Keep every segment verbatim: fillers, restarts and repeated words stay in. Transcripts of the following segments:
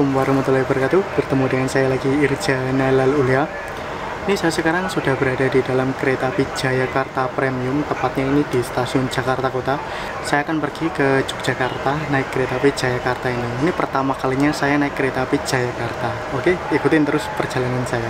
Assalamualaikum warahmatullahi wabarakatuh. Bertemu dengan saya lagi, Irja Nailal Ulya. Ini saya sekarang sudah berada di dalam kereta api Jayakarta Premium, tepatnya ini di Stasiun Jakarta Kota. Saya akan pergi ke Yogyakarta naik kereta api Jayakarta ini. Ini pertama kalinya saya naik kereta api Jayakarta. Oke, ikutin terus perjalanan saya.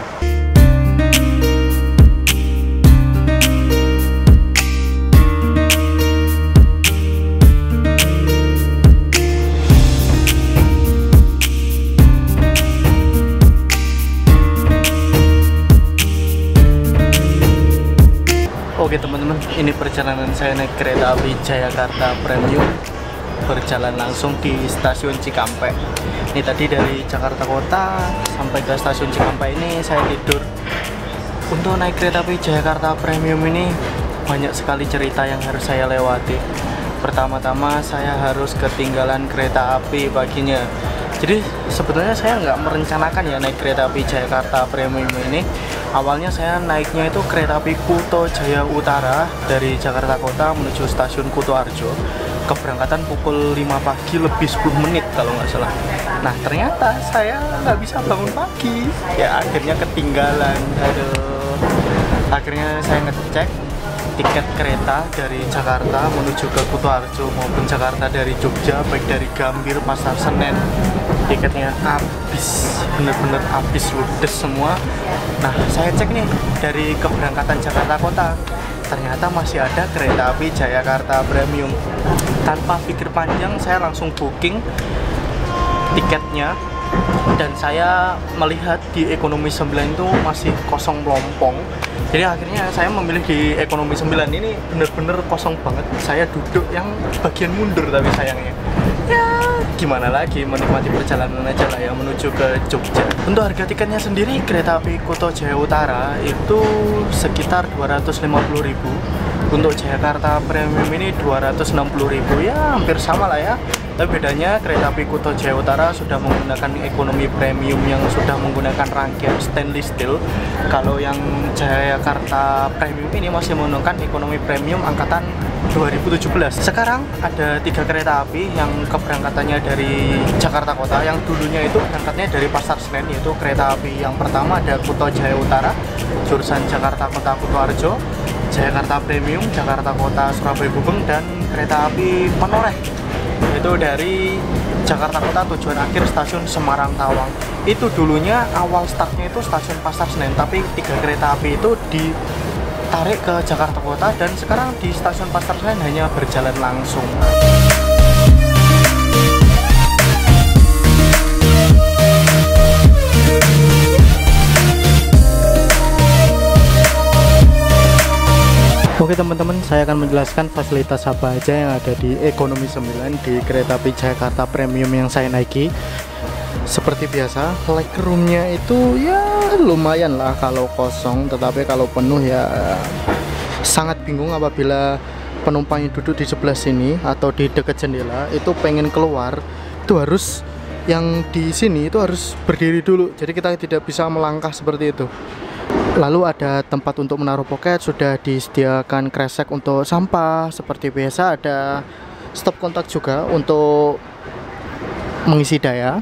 Oke teman-teman, ini perjalanan saya naik kereta api Jayakarta Premium, berjalan langsung di Stasiun Cikampek. Ini tadi dari Jakarta Kota sampai ke Stasiun Cikampek ini saya tidur. Untuk naik kereta api Jayakarta Premium ini banyak sekali cerita yang harus saya lewati. Pertama-tama saya harus ketinggalan kereta api paginya. Jadi sebetulnya saya nggak merencanakan ya naik kereta api Jayakarta Premium ini. Awalnya saya naiknya itu kereta api Kutojaya Utara dari Jakarta Kota menuju stasiun Kutoarjo. Keberangkatan pukul lima pagi lebih sepuluh menit kalau nggak salah. Nah ternyata saya nggak bisa bangun pagi. Ya akhirnya ketinggalan. Aduh. Akhirnya saya ngecek tiket kereta dari Jakarta menuju ke Kutoarjo maupun Jakarta dari Jogja, baik dari Gambir, Pasar Senen. Tiketnya habis, bener-bener habis, ludes semua. Nah, saya cek nih dari keberangkatan Jakarta Kota, ternyata masih ada kereta api Jayakarta Premium. Tanpa pikir panjang, saya langsung booking tiketnya, dan saya melihat di ekonomi sembilan itu masih kosong melompong. Jadi akhirnya saya memilih di ekonomi sembilan. Ini bener-bener kosong banget. Saya duduk yang bagian mundur, tapi sayangnya ya gimana lagi, menikmati perjalanan aja lah ya menuju ke Jogja. Untuk harga tiketnya sendiri kereta api Kutojaya Utara itu sekitar dua ratus lima puluh ribu. Untuk Jakarta Premium ini dua ratus enam puluh ribu, ya hampir sama lah ya. Tapi bedanya kereta api Kutojaya Utara sudah menggunakan ekonomi premium yang sudah menggunakan rangkaian stainless steel. Kalau yang Jayakarta Premium ini masih menggunakan ekonomi premium angkatan dua ribu tujuh belas. Sekarang ada tiga kereta api yang keberangkatannya dari Jakarta Kota. Yang dulunya itu berangkatnya dari Pasar Senen, yaitu kereta api yang pertama ada Kutojaya Utara jurusan Jakarta Kota Kutoarjo, Jayakarta Premium Jakarta Kota Surabaya Gubeng, dan kereta api Penoreh itu dari Jakarta Kota tujuan akhir stasiun Semarang Tawang. Itu dulunya awal startnya itu stasiun Pasar Senen, tapi tiga kereta api itu di tarik ke Jakarta Kota, dan sekarang di stasiun Pasar Senen hanya berjalan langsung. Oke teman-teman, saya akan menjelaskan fasilitas apa aja yang ada di ekonomi sembilan di kereta api Jakarta Premium yang saya naiki. Seperti biasa, legroomnya itu ya lumayan lah kalau kosong, tetapi kalau penuh ya sangat bingung apabila penumpangnya duduk di sebelah sini atau di dekat jendela itu pengen keluar, itu harus yang di sini itu harus berdiri dulu, jadi kita tidak bisa melangkah seperti itu. Lalu ada tempat untuk menaruh poket, sudah disediakan kresek untuk sampah seperti biasa, ada stop kontak juga untuk mengisi daya,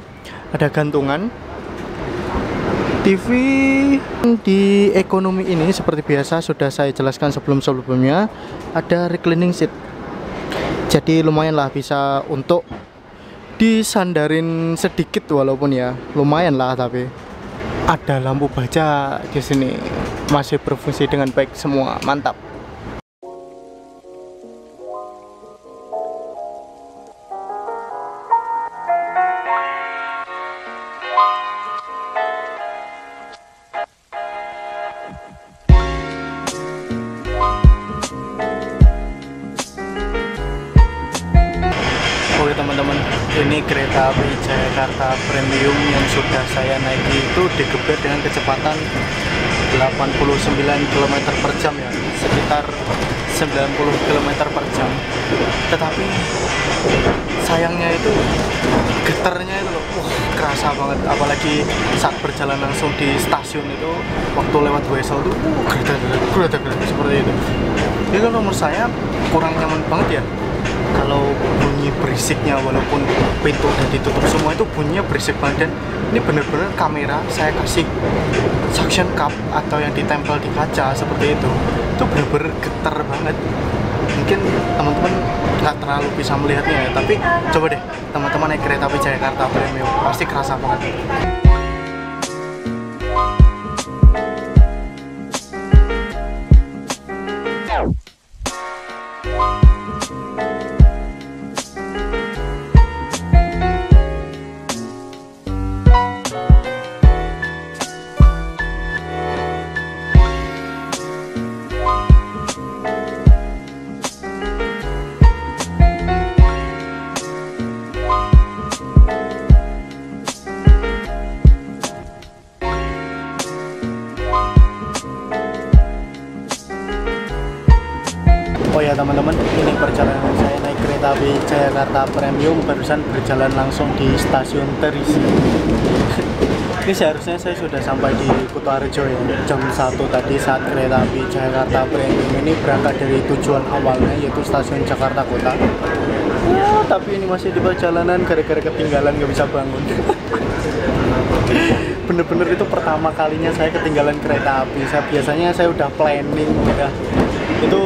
ada gantungan T V. Di ekonomi ini seperti biasa sudah saya jelaskan sebelum-sebelumnya, ada reclining seat, jadi lumayan lah bisa untuk disandarin sedikit, walaupun ya lumayan lah. Tapi ada lampu baca di sini masih berfungsi dengan baik semua, mantap. Teman-teman, ini kereta api Jayakarta Premium yang sudah saya naiki itu digeber dengan kecepatan delapan puluh sembilan kilometer per jam ya, sekitar sembilan puluh kilometer per jam. Tetapi sayangnya itu getarnya itu loh, wah, kerasa banget. Apalagi saat berjalan langsung di stasiun itu, waktu lewat wesel itu, getar-getar seperti itu. Jadi kalau menurut saya kurang nyaman banget ya. Kalau bunyi berisiknya, walaupun pintu udah ditutup semua itu bunyinya berisik banget. Dan ini bener-bener kamera saya kasih suction cup atau yang ditempel di kaca seperti itu, itu bener-bener getar banget. Mungkin teman-teman nggak terlalu bisa melihatnya ya, tapi coba deh teman-teman naik kereta api Jayakarta Premium, pasti kerasa banget. Oh ya teman-teman, ini perjalanan saya naik kereta api Jayakarta Premium barusan berjalan langsung di stasiun Terisi. Ini seharusnya saya sudah sampai di Kutoarjo ya, jam satu tadi saat kereta api Jayakarta Premium ini berangkat dari tujuan awalnya yaitu Stasiun Jakarta Kota. Ya, tapi ini masih di perjalanan gara-gara ketinggalan nggak bisa bangun. Bener-bener itu pertama kalinya saya ketinggalan kereta api. Saya biasanya saya udah planning udah itu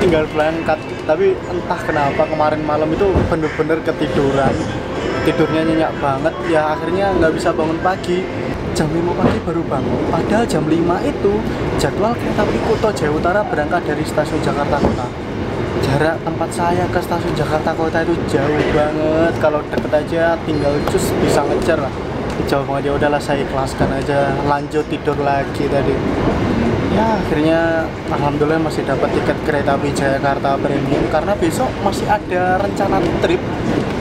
tinggal berangkat, tapi entah kenapa kemarin malam itu bener-bener ketiduran, tidurnya nyenyak banget ya, akhirnya nggak bisa bangun pagi. Jam lima pagi baru bangun, padahal jam lima itu jadwal kereta api Kutojaya Utara berangkat dari Stasiun Jakarta Kota. Jarak tempat saya ke Stasiun Jakarta Kota itu jauh banget, kalau deket aja tinggal cus bisa ngejar lah, jauh banget. Ya udahlah saya ikhlaskan aja, lanjut tidur lagi tadi. Ya akhirnya alhamdulillah masih dapat tiket kereta api Jayakarta Premium, karena besok masih ada rencana trip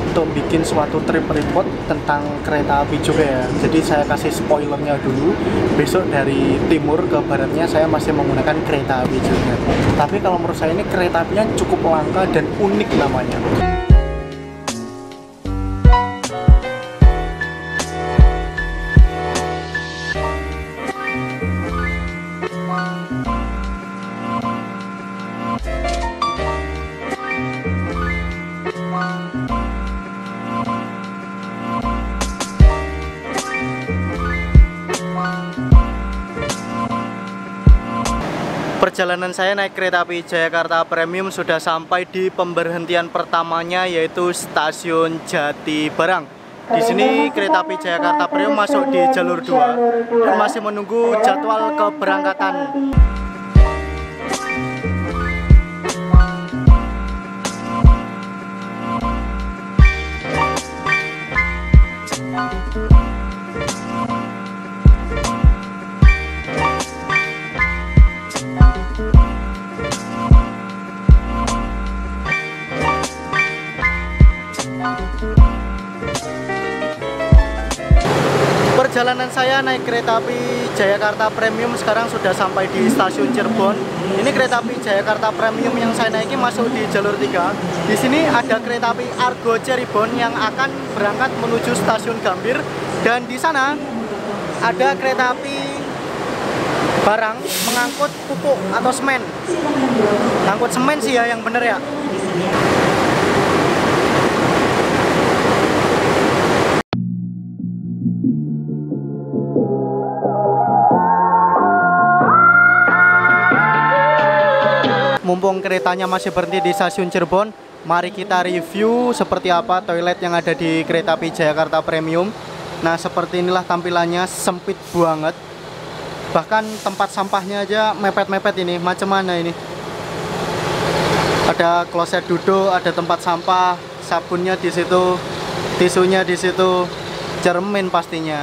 untuk bikin suatu trip report tentang kereta api juga ya. Jadi saya kasih spoilernya dulu, besok dari timur ke baratnya saya masih menggunakan kereta api juga. Tapi kalau menurut saya ini kereta apinya cukup langka dan unik namanya. Perjalanan saya naik kereta api Jayakarta Premium sudah sampai di pemberhentian pertamanya yaitu Stasiun Jati Barang. Di sini kereta api Jayakarta Premium masuk di jalur dua dan masih menunggu jadwal keberangkatan. Perjalanan saya naik kereta api Jayakarta Premium sekarang sudah sampai di Stasiun Cirebon. Ini kereta api Jayakarta Premium yang saya naiki masuk di jalur tiga. Di sini ada kereta api Argo Cirebon yang akan berangkat menuju Stasiun Gambir, dan di sana ada kereta api Barang mengangkut pupuk atau semen. Angkut semen sih ya yang bener ya. Mumpung keretanya masih berhenti di Stasiun Cirebon, mari kita review seperti apa toilet yang ada di kereta api Jayakarta Premium. Nah, seperti inilah tampilannya, sempit banget. Bahkan tempat sampahnya aja mepet-mepet ini, macam mana ini? Ada kloset duduk, ada tempat sampah, sabunnya di situ, tisunya di situ, cermin pastinya.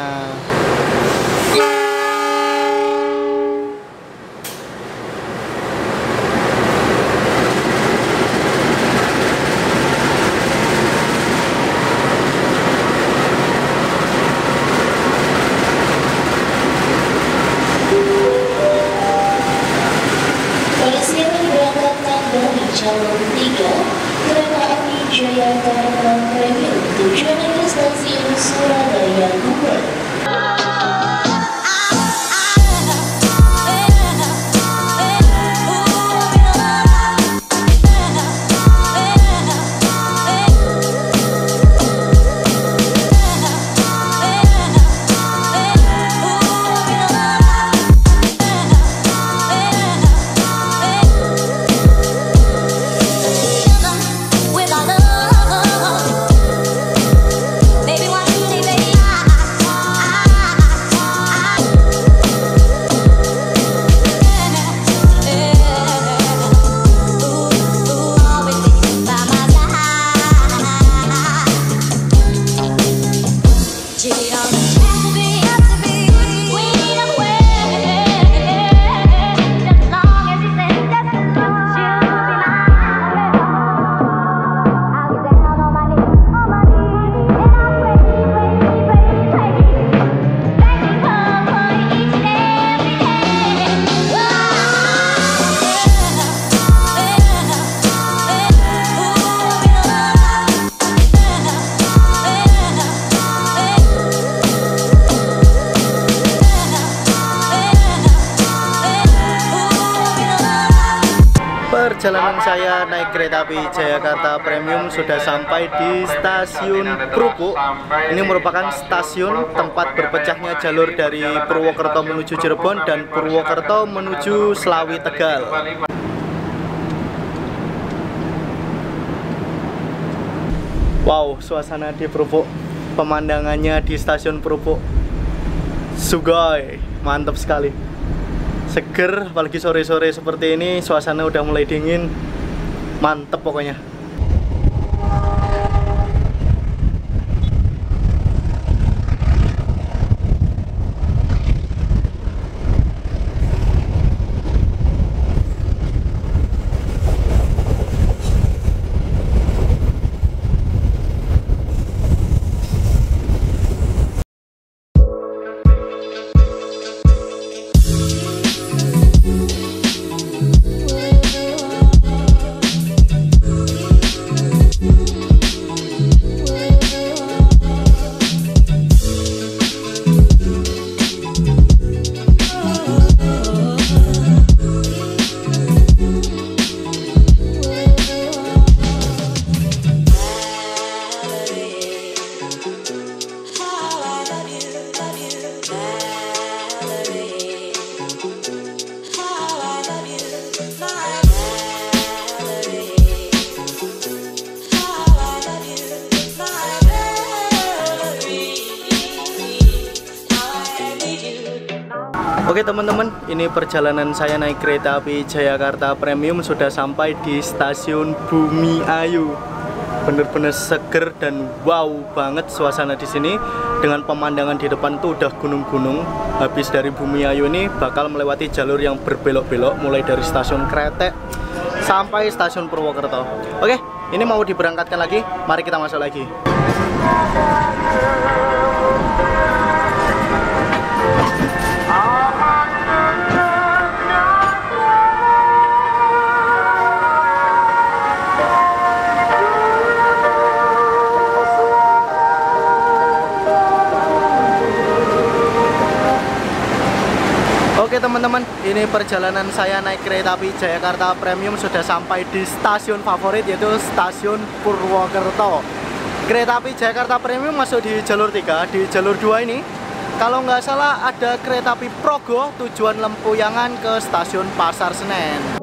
Perjalanan saya naik kereta api Jayakarta Premium sudah sampai di stasiun Krukuk. Ini merupakan stasiun tempat berpecahnya jalur dari Purwokerto menuju Cirebon dan Purwokerto menuju Slawi Tegal. Wow, suasana di Krukuk, pemandangannya di stasiun Krukuk sugoi, mantap sekali. Seger, apalagi sore-sore seperti ini, suasana udah mulai dingin, mantep pokoknya. Oke teman-teman, ini perjalanan saya naik kereta api Jayakarta Premium sudah sampai di stasiun Bumi Ayu. Bener-bener seger dan wow banget suasana di sini. Dengan pemandangan di depan tuh udah gunung-gunung. Habis dari Bumi Ayu ini bakal melewati jalur yang berbelok-belok, mulai dari stasiun Kretek sampai stasiun Purwokerto. Oke, ini mau diberangkatkan lagi. Mari kita masuk lagi. Oke teman-teman, ini perjalanan saya naik kereta api Jayakarta Premium sudah sampai di stasiun favorit, yaitu stasiun Purwokerto. Kereta api Jayakarta Premium masuk di jalur tiga, di jalur dua ini kalau nggak salah ada kereta api Progo tujuan Lempuyangan ke stasiun Pasar Senen.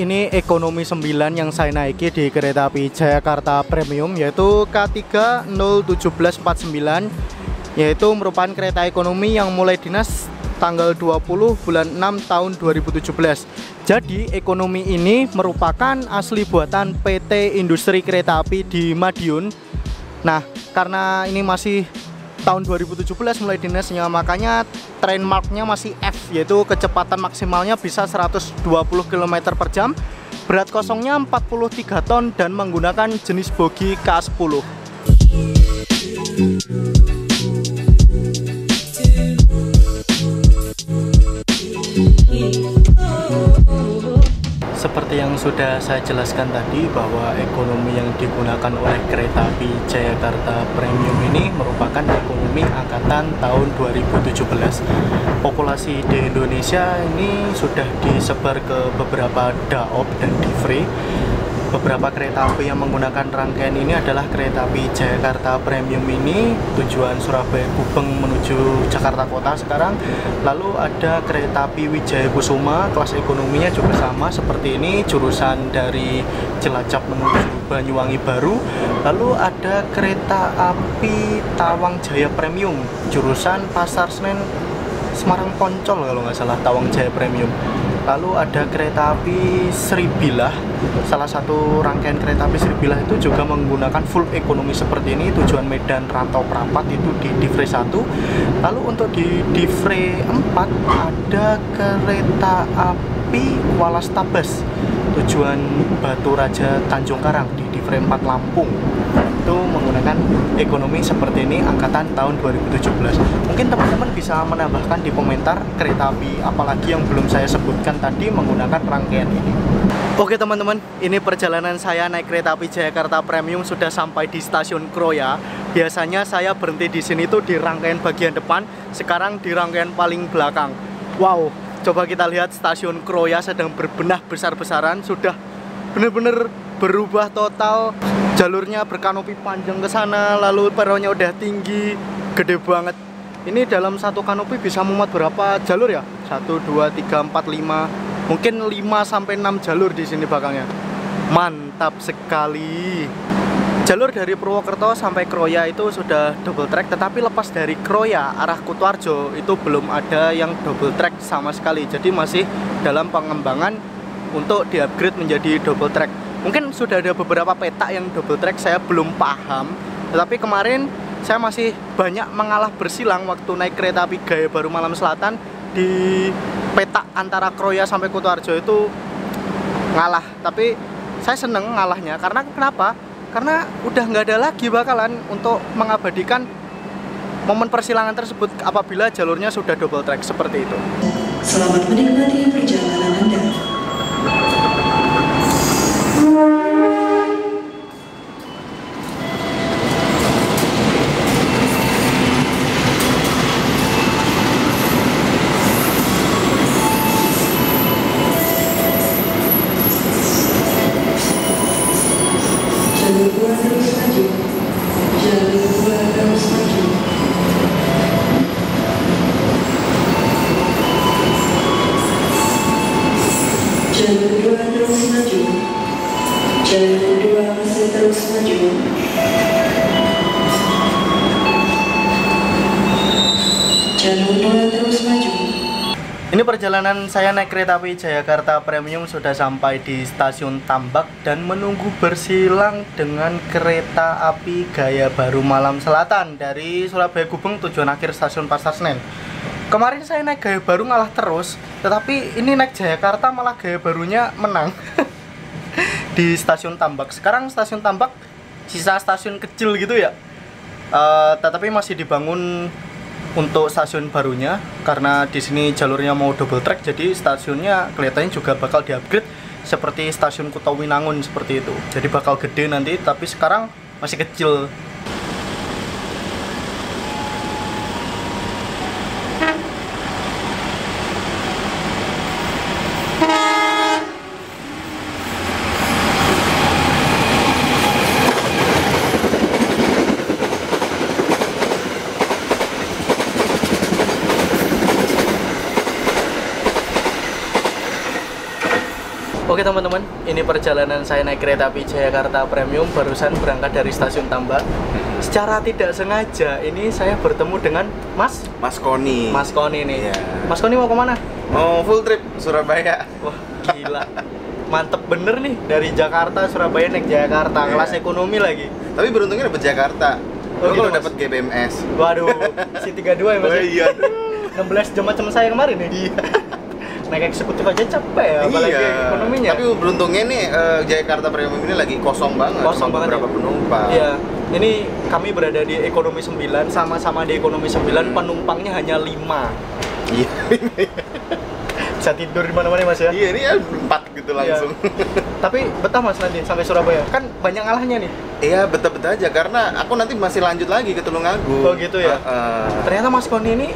Ini ekonomi sembilan yang saya naiki di kereta api Jayakarta Premium, yaitu K tiga nol satu tujuh empat sembilan, yaitu merupakan kereta ekonomi yang mulai dinas tanggal dua puluh bulan enam tahun dua ribu tujuh belas. Jadi ekonomi ini merupakan asli buatan P T Industri Kereta Api di Madiun. Nah, karena ini masih tahun dua ribu tujuh belas mulai dinasnya, makanya trademarknya masih F, yaitu kecepatan maksimalnya bisa seratus dua puluh kilometer per jam, berat kosongnya empat puluh tiga ton, dan menggunakan jenis bogi K sepuluh. Seperti yang sudah saya jelaskan tadi, bahwa ekonomi yang digunakan oleh kereta api Jayakarta Premium ini merupakan ekonomi angkatan tahun dua ribu tujuh belas. Populasi di Indonesia ini sudah disebar ke beberapa daob dan divri. Beberapa kereta api yang menggunakan rangkaian ini adalah kereta api Jayakarta Premium ini tujuan Surabaya Gubeng menuju Jakarta Kota sekarang. Lalu ada kereta api Wijaya Kusuma, kelas ekonominya juga sama seperti ini, jurusan dari Cilacap menuju Banyuwangi Baru. Lalu ada kereta api Tawang Jaya Premium, jurusan Pasar Senen Semarang Poncol kalau nggak salah, Tawang Jaya Premium. Lalu ada kereta api Sri Bilah, salah satu rangkaian kereta api Sri Bilah itu juga menggunakan full ekonomi seperti ini, tujuan Medan Rantau Prapat, itu di Divre satu. Lalu untuk di Divre empat ada kereta api Walastabes, tujuan Batu Raja Tanjung Karang, di Divre empat Lampung. Itu menggunakan ekonomi seperti ini angkatan tahun dua ribu tujuh belas. Mungkin teman-teman bisa menambahkan di komentar kereta api apalagi yang belum saya sebutkan tadi menggunakan rangkaian ini. Oke teman-teman, ini perjalanan saya naik kereta api Jayakarta Premium sudah sampai di stasiun Kroya. Biasanya saya berhenti di sini tuh di rangkaian bagian depan, sekarang di rangkaian paling belakang. Wow, coba kita lihat stasiun Kroya sedang berbenah besar-besaran, sudah bener-bener berubah total. Jalurnya berkanopi panjang ke sana, lalu peronnya udah tinggi, gede banget. Ini dalam satu kanopi bisa muat berapa jalur ya? satu, dua, tiga, empat, lima. Mungkin lima sampai enam jalur di sini belakangnya. Mantap sekali. Jalur dari Purwokerto sampai Kroya itu sudah double track, tetapi lepas dari Kroya arah Kutoarjo itu belum ada yang double track sama sekali. Jadi masih dalam pengembangan untuk di-upgrade menjadi double track. Mungkin sudah ada beberapa peta yang double track, saya belum paham. Tetapi kemarin saya masih banyak mengalah bersilang waktu naik kereta api Gaya Baru Malam Selatan. Di peta antara Kroya sampai Kutoarjo itu ngalah. Tapi saya seneng ngalahnya, karena kenapa? Karena udah nggak ada lagi bakalan untuk mengabadikan momen persilangan tersebut apabila jalurnya sudah double track seperti itu. Selamat menikmati perjalanan Anda. Ini perjalanan saya naik kereta api Jayakarta Premium sudah sampai di stasiun Tambak dan menunggu bersilang dengan kereta api Gaya Baru Malam Selatan dari Surabaya Gubeng tujuan akhir stasiun Pasar Senen. Kemarin saya naik Gaya Baru ngalah terus, tetapi ini naik Jayakarta malah Gaya Barunya menang di stasiun Tambak. Sekarang stasiun Tambak sisa stasiun kecil gitu ya, uh, tetapi masih dibangun untuk stasiun barunya, karena di sini jalurnya mau double track, jadi stasiunnya kelihatannya juga bakal diupgrade seperti stasiun Kutawinangun seperti itu. Jadi bakal gede nanti, tapi sekarang masih kecil. Oke Oke teman-teman, ini perjalanan saya naik kereta api Jayakarta Premium barusan berangkat dari stasiun Tambak. Secara tidak sengaja ini saya bertemu dengan Mas Mas Koni. Mas Koni nih. Yeah. Mas Koni mau kemana? Mau full trip Surabaya. Wah gila. Mantep bener nih, dari Jakarta Surabaya naik Jayakarta. Yeah. Kelas ekonomi lagi. Tapi beruntungnya dapet Jakarta. Oh, gitu, kalau dapet G B M S. Waduh, si tiga puluh dua ya Mas. Oh, iya. enam belas jam macam saya kemarin ya. Iya. Naik eksekutif aja capek ya, apalagi iya, ekonominya. Tapi beruntungnya nih uh, Jayakarta Premium ini lagi kosong banget, kosong banget beberapa ya, penumpang. Iya, ini kami berada di ekonomi sembilan, sama-sama di ekonomi sembilan, hmm. penumpangnya hanya lima. Iya. Bisa tidur di mana-mana Mas ya? Iya, ini ya empat gitu langsung. Iya. Tapi betah Mas nanti sampai Surabaya? Kan banyak alahnya nih. Iya, betah-betah aja karena aku nanti masih lanjut lagi ke Tulungagung. Oh gitu ya. Uh, uh. Ternyata Mas Koni ini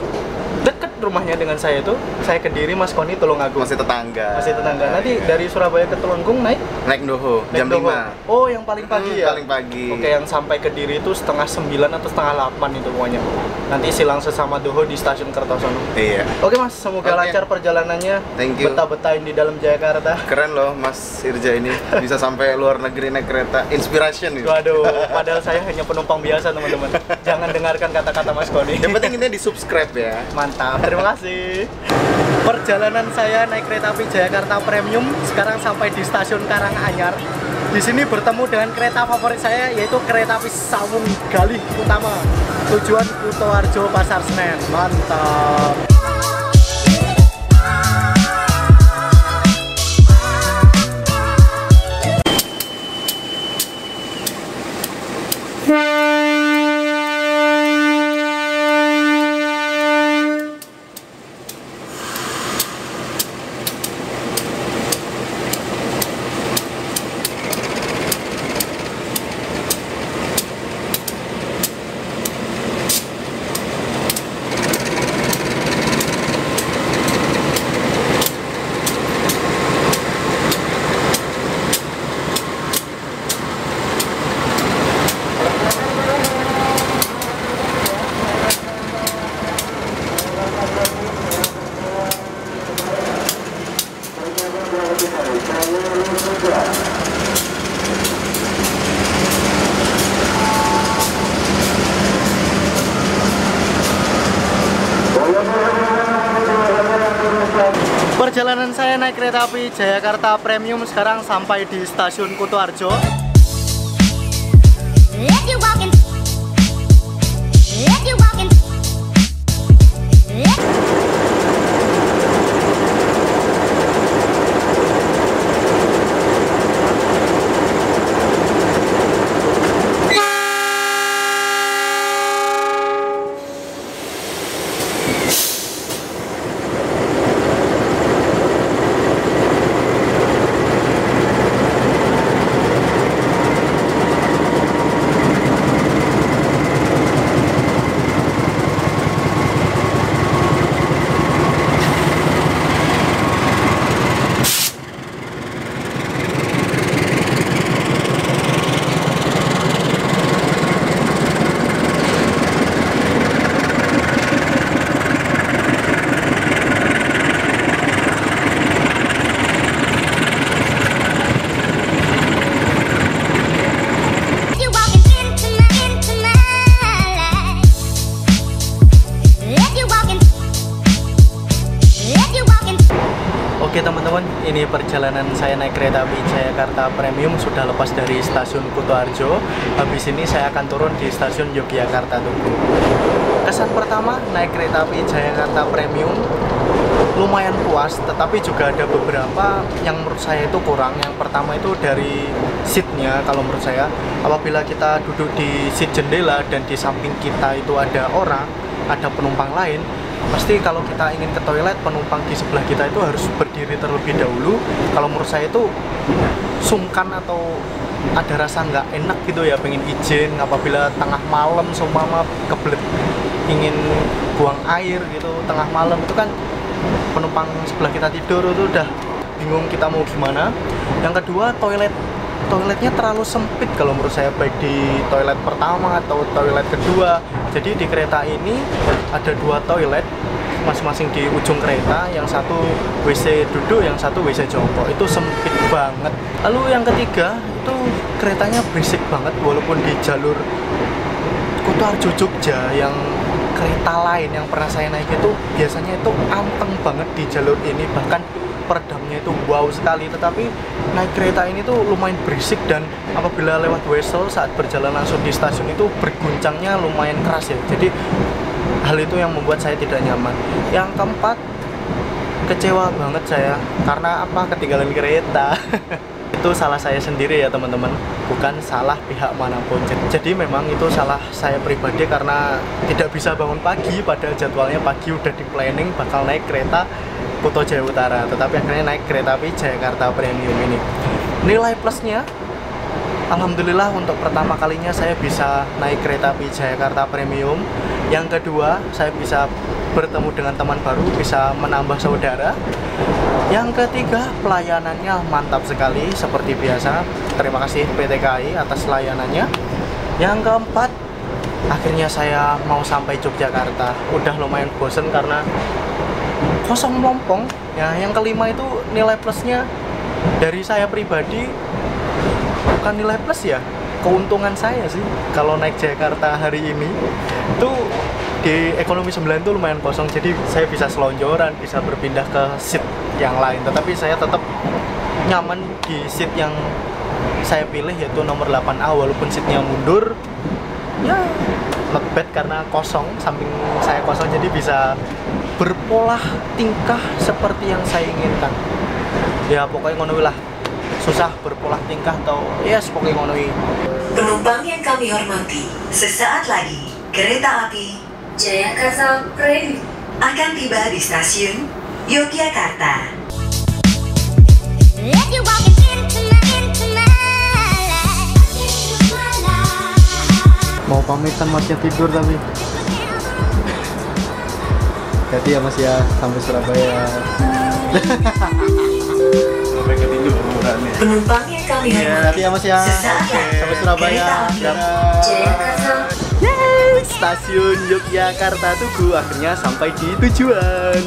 dekat rumahnya dengan saya itu, saya Kediri, Mas Koni Tulungagung. Masih tetangga. Masih tetangga. Nanti ya, dari Surabaya ke Tulungagung naik? Naik Doho, naik jam Doho. lima. Oh, yang paling pagi hmm, ya? Paling pagi. Oke, yang sampai Kediri itu setengah sembilan atau setengah delapan itu pokoknya. Nanti silang sesama Doho di stasiun Kertosono. Iya. Oke Mas, semoga okay, lancar perjalanannya. Thank you. Betah-betahin di dalam Jakarta. Keren loh Mas Irja ini, bisa sampai luar negeri naik kereta. Inspiration gitu. Waduh, padahal saya hanya penumpang biasa teman-teman. Jangan dengarkan kata-kata Mas Koni. Yang penting ini di-subscribe ya. Mantap, terima kasih. Perjalanan saya naik kereta api Jayakarta Premium sekarang sampai di stasiun Karanganyar. Di sini bertemu dengan kereta favorit saya, yaitu kereta api Sawung Galih Utama tujuan Kutoarjo Pasar Senen. Mantap. Perjalanan saya naik kereta api Jayakarta Premium sekarang sampai di stasiun Kutoarjo. Oke teman-teman, ini perjalanan saya naik kereta api Jayakarta Premium sudah lepas dari stasiun Kutoarjo. Habis ini saya akan turun di stasiun Yogyakarta Tugu. Kesan pertama naik kereta api Jayakarta Premium lumayan puas, tetapi juga ada beberapa yang menurut saya itu kurang. Yang pertama itu dari seatnya, kalau menurut saya apabila kita duduk di seat jendela dan di samping kita itu ada orang, ada penumpang lain, pasti kalau kita ingin ke toilet, penumpang di sebelah kita itu harus berdiri terlebih dahulu. Kalau menurut saya itu sungkan atau ada rasa nggak enak gitu ya, pengen izin apabila tengah malam seumpama kebelet ingin buang air gitu tengah malam, itu kan penumpang sebelah kita tidur itu udah bingung kita mau gimana. Yang kedua, toilet toiletnya terlalu sempit kalau menurut saya, baik di toilet pertama atau toilet kedua. Jadi di kereta ini ada dua toilet, masing-masing di ujung kereta, yang satu W C duduk, yang satu W C jongkok. Itu sempit banget. Lalu yang ketiga, itu keretanya berisik banget, walaupun di jalur Kutoarjo Jogja yang kereta lain yang pernah saya naik itu biasanya itu anteng banget di jalur ini, bahkan peredamnya itu wow sekali, tetapi naik kereta ini tuh lumayan berisik, dan apabila lewat whistle saat berjalan langsung di stasiun itu berguncangnya lumayan keras ya, jadi hal itu yang membuat saya tidak nyaman. Yang keempat, kecewa banget saya karena apa? Ketinggalan kereta. Itu salah saya sendiri ya teman-teman, bukan salah pihak manapun. Jadi memang itu salah saya pribadi karena tidak bisa bangun pagi, padahal jadwalnya pagi udah di planning bakal naik kereta Kutojaya Utara, tetapi akhirnya naik kereta api Jayakarta Premium ini. Nilai plusnya, alhamdulillah untuk pertama kalinya saya bisa naik kereta api Jayakarta Premium. Yang kedua, saya bisa bertemu dengan teman baru, bisa menambah saudara. Yang ketiga, pelayanannya mantap sekali seperti biasa. Terima kasih P T K A I atas layanannya. Yang keempat, akhirnya saya mau sampai Yogyakarta. Udah lumayan bosen karena kosong melompong ya. Yang kelima itu nilai plusnya dari saya pribadi, bukan nilai plus ya, keuntungan saya sih kalau naik Jakarta hari ini itu di ekonomi sembilan itu lumayan kosong, jadi saya bisa selonjoran, bisa berpindah ke seat yang lain, tetapi saya tetap nyaman di seat yang saya pilih yaitu nomor delapan A, walaupun seatnya mundur ya, not bad karena kosong, samping saya kosong, jadi bisa berpola tingkah seperti yang saya inginkan ya, pokoknya ngono lah, susah berpola tingkah atau yes pokoknya ngono. Penumpang yang kami hormati, sesaat lagi kereta api Jayakarta Premium akan tiba di stasiun Yogyakarta. Let you walk into my, into my life. Mau pamitan masih tidur tapi jadi ya Mas ya, sampai Surabaya. Sampai ketidur bukannya. Penumpangnya kami ya. Nanti ya Mas ya. Sampai Surabaya. Yeay, stasiun Yogyakarta Tugu akhirnya sampai di tujuan.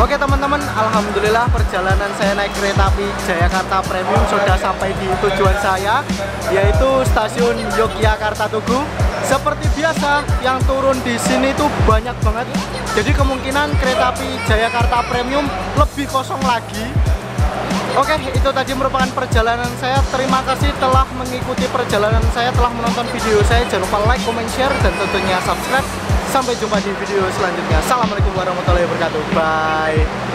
Oke teman-teman, alhamdulillah perjalanan saya naik kereta api Jayakarta Premium sudah sampai di tujuan saya, yaitu stasiun Yogyakarta Tugu. Seperti biasa, yang turun di sini tuh banyak banget. Jadi kemungkinan kereta api Jayakarta Premium lebih kosong lagi. Oke, itu tadi merupakan perjalanan saya. Terima kasih telah mengikuti perjalanan saya, telah menonton video saya. Jangan lupa like, comment, share, dan tentunya subscribe. Sampai jumpa di video selanjutnya. Assalamualaikum warahmatullahi wabarakatuh. Bye.